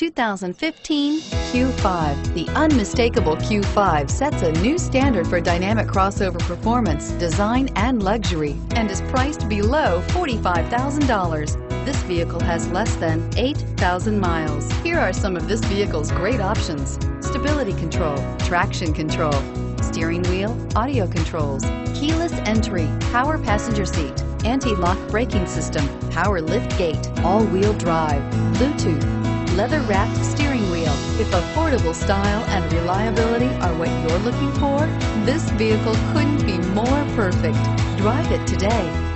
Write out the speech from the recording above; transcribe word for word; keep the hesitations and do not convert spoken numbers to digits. two thousand fifteen Q five. The unmistakable Q five sets a new standard for dynamic crossover performance, design, and luxury, and is priced below forty-five thousand dollars. This vehicle has less than eight thousand miles. Here are some of this vehicle's great options: stability control, traction control, steering wheel audio controls, keyless entry, power passenger seat, anti-lock braking system, power lift gate, all-wheel drive, Bluetooth, leather-wrapped steering wheel. If affordable style and reliability are what you're looking for, this vehicle couldn't be more perfect. Drive it today.